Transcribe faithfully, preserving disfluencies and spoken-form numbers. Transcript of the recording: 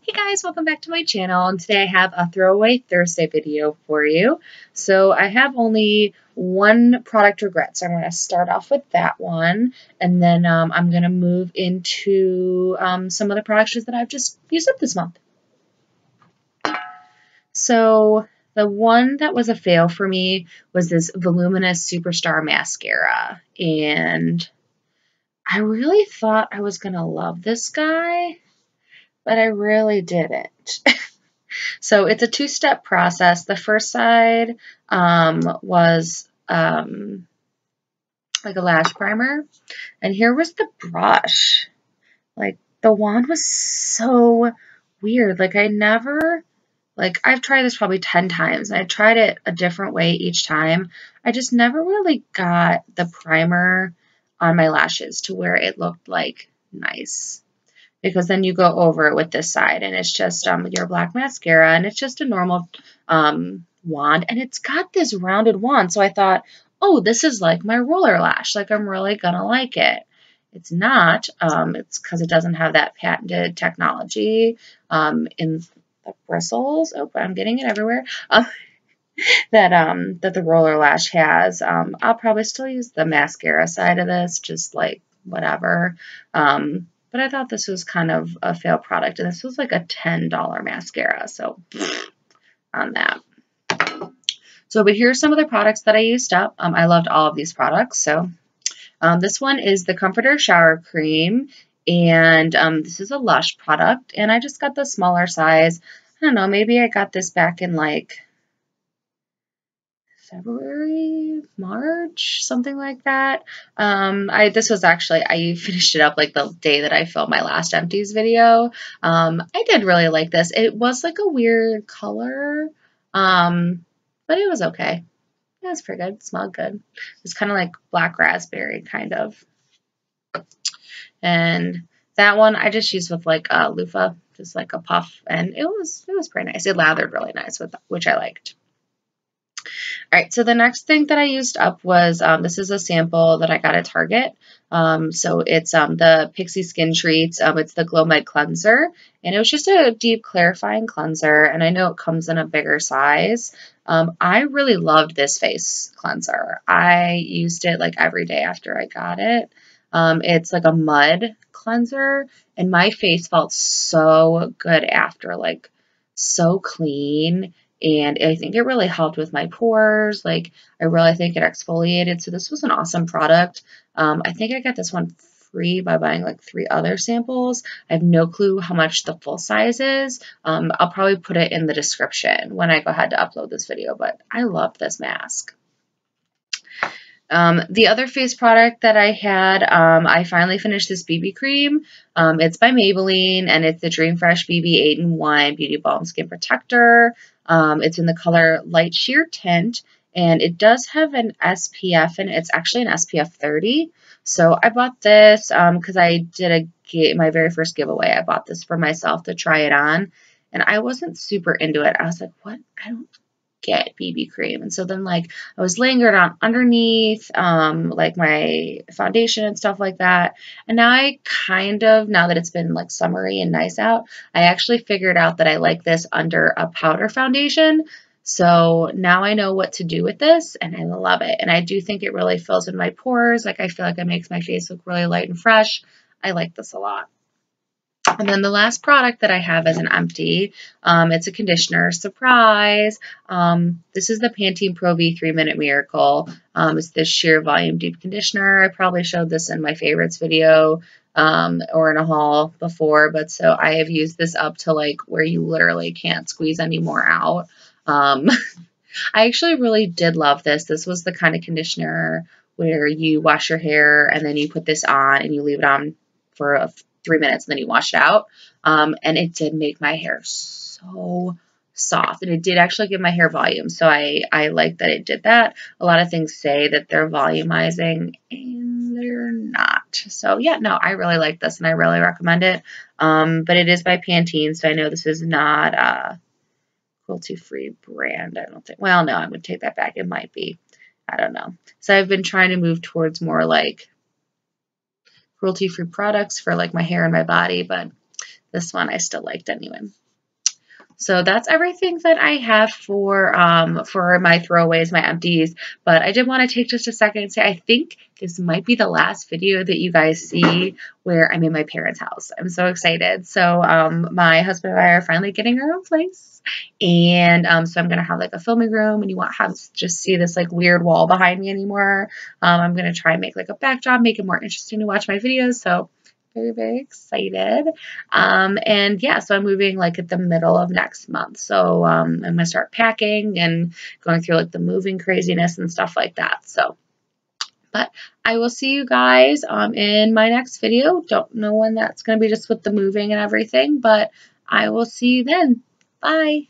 Hey guys, welcome back to my channel, and today I have a throwaway Thursday video for you. So I have only one product regret, so I'm going to start off with that one, and then um, I'm going to move into um, some of the products that I've just used up this month. So the one that was a fail for me was this Voluminous Superstar Mascara, and I really thought I was going to love this guy, but I really didn't. So it's a two-step process. The first side um, was um, like a lash primer, and here was the brush. Like, the wand was so weird. Like, I never, like, I've tried this probably ten times, and I tried it a different way each time. I just never really got the primer on my lashes to where it looked like nice, because then you go over it with this side and it's just um, your black mascara, and it's just a normal um, wand, and it's got this rounded wand. So I thought, oh, this is like my Roller Lash. Like, I'm really gonna like it. It's not, um, it's because it doesn't have that patented technology um, in the bristles. Oh, I'm getting it everywhere. Uh, that um that the Roller Lash has. Um, I'll probably still use the mascara side of this, just like whatever. Um, but I thought this was kind of a fail product, and this was like a ten dollar mascara, so on that. So, but here are some of the products that I used up. Um, I loved all of these products. So um, this one is the Comforter Shower Cream, and um, this is a Lush product, and I just got the smaller size. I don't know, maybe I got this back in like February, March, something like that. Um, I this was actually, I finished it up like the day that I filmed my last empties video. Um, I did really like this. It was like a weird color, um, but it was okay. It was pretty good. It smelled good. It's kind of like black raspberry, kind of. And that one I just used with like a loofah, just like a puff, and it was it was pretty nice. It lathered really nice, with which I liked. All right, so the next thing that I used up was, um, this is a sample that I got at Target. Um, so it's um, the Pixi Skin Treats. Um, it's the Glow Mud Cleanser, and it was just a deep clarifying cleanser, and I know it comes in a bigger size. Um, I really loved this face cleanser. I used it like every day after I got it. Um, it's like a mud cleanser, and my face felt so good after, like so clean. And I think it really helped with my pores. Like, I really think it exfoliated. So this was an awesome product. Um, I think I got this one free by buying like three other samples. I have no clue how much the full size is. Um, I'll probably put it in the description when I go ahead to upload this video, but I love this mask. Um, the other face product that I had, um, I finally finished this B B cream. Um, it's by Maybelline, and it's the Dream Fresh B B eight in one Beauty Balm Skin Protector. Um, it's in the color Light Sheer Tint, and it does have an S P F, and it's actually an S P F thirty. So I bought this because um, I did a my very first giveaway. I bought this for myself to try it on, and I wasn't super into it. I was like, what? I don't get B B cream. And so then, like, I was laying it on underneath um like my foundation and stuff like that, and now I kind of, now that it's been like summery and nice out, I actually figured out that I like this under a powder foundation. So now I know what to do with this, and I love it, and I do think it really fills in my pores. Like, I feel like it makes my face look really light and fresh. I like this a lot. And then the last product that I have is an empty. Um, it's a conditioner. Surprise! Um, this is the Pantene Pro V three minute Miracle. Um, it's this sheer volume deep conditioner. I probably showed this in my favorites video um, or in a haul before, but so I have used this up to like where you literally can't squeeze any more out. Um, I actually really did love this. This was the kind of conditioner where you wash your hair and then you put this on and you leave it on for a three minutes and then you wash it out. Um, and it did make my hair so soft, and it did actually give my hair volume. So I, I like that it did that. A lot of things say that they're volumizing, and they're not. So yeah, no, I really like this, and I really recommend it. Um, but it is by Pantene. So I know this is not a cruelty free brand. I don't think, well, no, I would take that back. It might be, I don't know. So I've been trying to move towards more like cruelty-free products for like my hair and my body, but this one I still liked anyway. So that's everything that I have for um, for my throwaways, my empties. But I did want to take just a second and say I think this might be the last video that you guys see where I'm in my parents' house. I'm so excited. So um, my husband and I are finally getting our own place. And um, so I'm going to have like a filming room and you won't have to just see this like weird wall behind me anymore. Um, I'm going to try and make like a backdrop, make it more interesting to watch my videos. So very, very excited. Um, and yeah, so I'm moving like at the middle of next month. So um, I'm going to start packing and going through like the moving craziness and stuff like that. So, but I will see you guys um, in my next video. Don't know when that's going to be just with the moving and everything, but I will see you then. Bye.